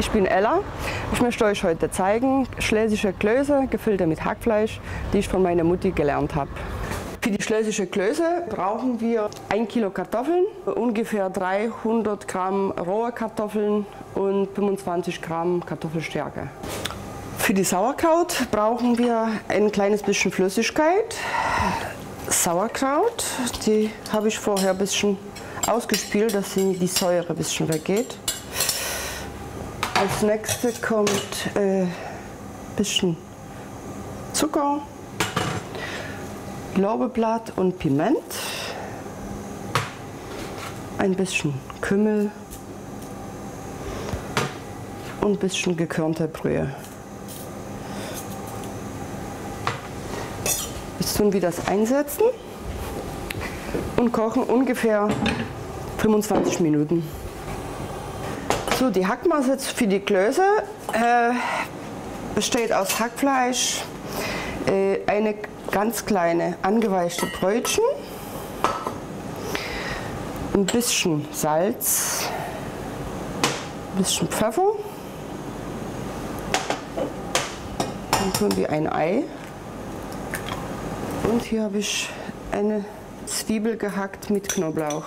Ich bin Ella. Ich möchte euch heute zeigen, schlesische Klöße, gefüllte mit Hackfleisch, die ich von meiner Mutti gelernt habe. Für die schlesische Klöße brauchen wir 1 Kilo Kartoffeln, ungefähr 300 Gramm rohe Kartoffeln und 25 Gramm Kartoffelstärke. Für die Sauerkraut brauchen wir ein kleines bisschen Flüssigkeit. Sauerkraut, die habe ich vorher ein bisschen ausgespült, dass die Säure ein bisschen weggeht. Als nächstes kommt ein bisschen Zucker, Laubblatt und Piment, ein bisschen Kümmel und ein bisschen gekörnte Brühe. Jetzt tun wir das einsetzen und kochen ungefähr 25 Minuten. So, die Hackmasse für die Klöße besteht aus Hackfleisch, eine ganz kleine angeweichte Brötchen, ein bisschen Salz, ein bisschen Pfeffer, dann tun wir ein Ei und hier habe ich eine Zwiebel gehackt mit Knoblauch.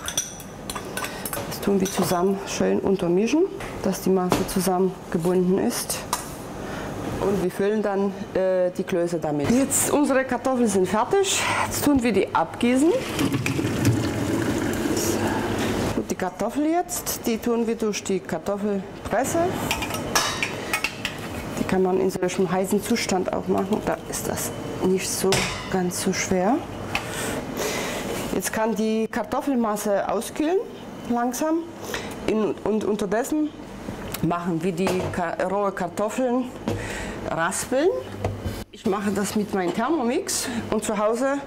Das tun wir zusammen schön untermischen, dass die Masse zusammengebunden ist. Und wir füllen dann die Klöße damit. Jetzt unsere Kartoffeln sind fertig. Jetzt tun wir die abgießen. Und die Kartoffeln jetzt, die tun wir durch die Kartoffelpresse. Die kann man in solchem heißen Zustand auch machen. Da ist das nicht so ganz so schwer. Jetzt kann die Kartoffelmasse auskühlen, langsam. Und unterdessen machen wir die rohe Kartoffeln raspeln. Ich mache das mit meinem Thermomix und zu Hause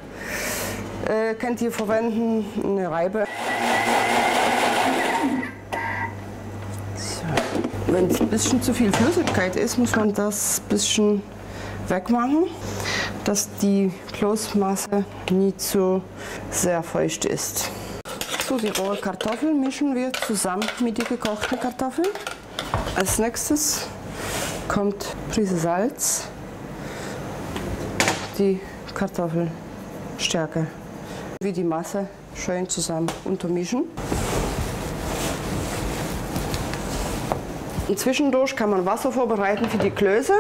könnt ihr verwenden eine Reibe. So. Wenn es ein bisschen zu viel Flüssigkeit ist, muss man das ein bisschen wegmachen, dass die Kloßmasse nicht so sehr feucht ist. So, die rohe Kartoffeln mischen wir zusammen mit den gekochten Kartoffeln. Als nächstes kommt eine Prise Salz, die Kartoffelstärke. Wir die Masse schön zusammen untermischen. Und zwischendurch kann man Wasser vorbereiten für die Klöße.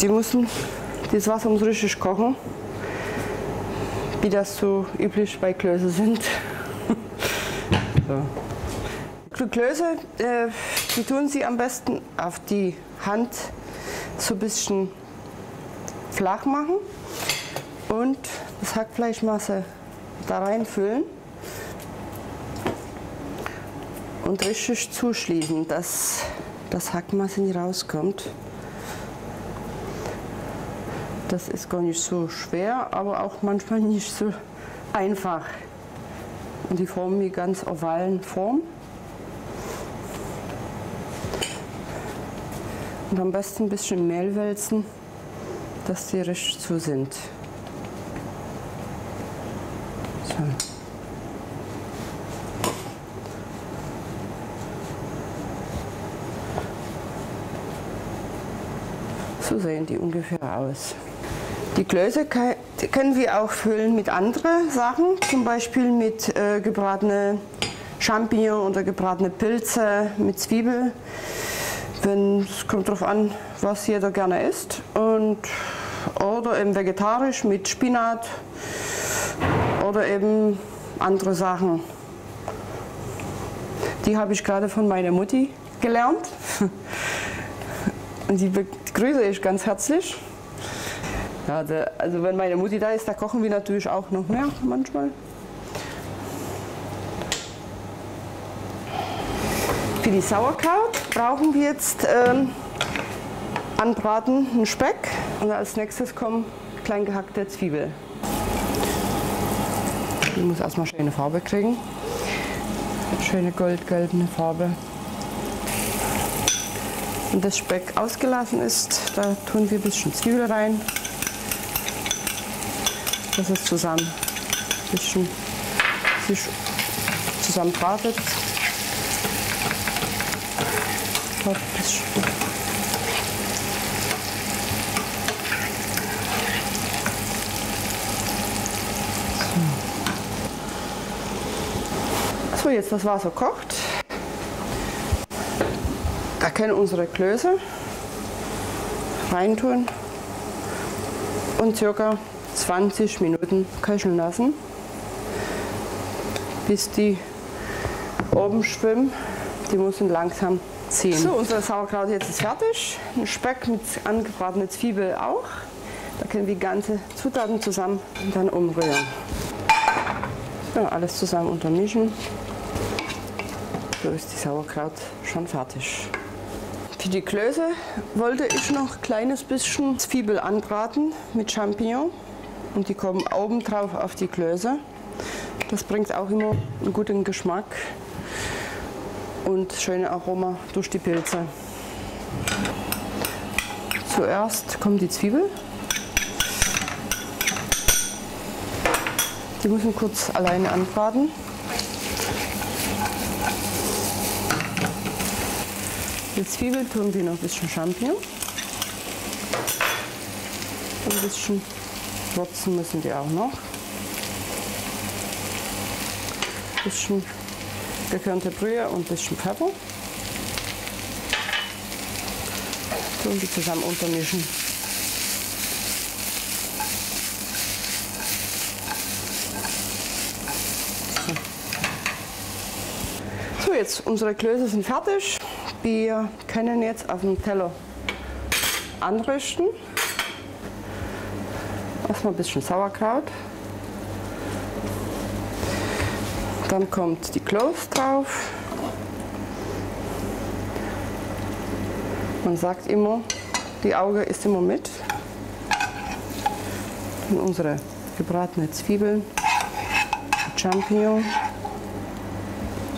Die müssen das Wasser muss richtig kochen, wie das so üblich bei Klöße sind. So. Die Klöße, die tun Sie am besten auf die Hand so ein bisschen flach machen und das Hackfleischmasse da reinfüllen und richtig zuschließen, dass das Hackmasse nicht rauskommt. Das ist gar nicht so schwer, aber auch manchmal nicht so einfach. Und die formen die ganz ovalen Form. Und am besten ein bisschen Mehl wälzen, dass die richtig zu sind. So. So sehen die ungefähr aus. Die Klöße können wir auch füllen mit anderen Sachen, zum Beispiel mit gebratene Champignons oder gebratene Pilze mit Zwiebel. Es kommt darauf an, was jeder gerne isst. Oder eben vegetarisch mit Spinat oder eben andere Sachen. Die habe ich gerade von meiner Mutti gelernt. Und die begrüße ich ganz herzlich. Ja, also wenn meine Mutti da ist, da kochen wir natürlich auch noch mehr manchmal. Für die Sauerkraut brauchen wir jetzt anbratenden Speck und als nächstes kommen klein gehackte Zwiebeln. Die muss erstmal schöne Farbe kriegen, schöne goldgelbe Farbe. Wenn das Speck ausgelassen ist, da tun wir ein bisschen Zwiebel rein, dass es zusammen ein bisschen sich zusammenbratet. Sauerkraut ist gut. So, jetzt das Wasser kocht. Da können unsere Klöße reintun und ca. 20 Minuten köcheln lassen, bis die oben schwimmen. Die müssen langsam ziehen. So, unser Sauerkraut jetzt ist fertig. Ein Speck mit angebratener Zwiebel auch. Da können wir die ganzen Zutaten zusammen und dann umrühren. Ja, alles zusammen untermischen. So ist die Sauerkraut schon fertig. Für die Klöße wollte ich noch ein kleines bisschen Zwiebel anbraten mit Champignon. Und die kommen obendrauf auf die Klöße. Das bringt auch immer einen guten Geschmack und schöne Aroma durch die Pilze. Zuerst kommt die Zwiebel. Die müssen kurz alleine anbraten. Die Zwiebel tun wir noch ein bisschen Champignon. Ein bisschen Wurzeln müssen die auch noch. Ein bisschen gekörnte Brühe und ein bisschen Pfeffer. Und die zusammen untermischen. So, jetzt unsere Klöße sind fertig. Wir können jetzt auf dem Teller anrichten. Erstmal ein bisschen Sauerkraut. Dann kommt die Klöße drauf. Man sagt immer, die Auge ist immer mit. Und unsere gebratene Zwiebeln, Champignon.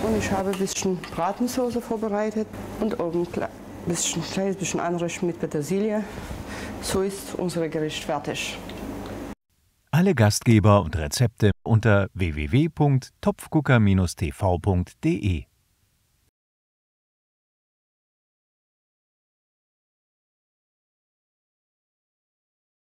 Und ich habe ein bisschen Bratensoße vorbereitet und oben ein kleines bisschen anrichten mit Petersilie. So ist unser Gericht fertig. Alle Gastgeber und Rezepte unter www.topfgucker-tv.de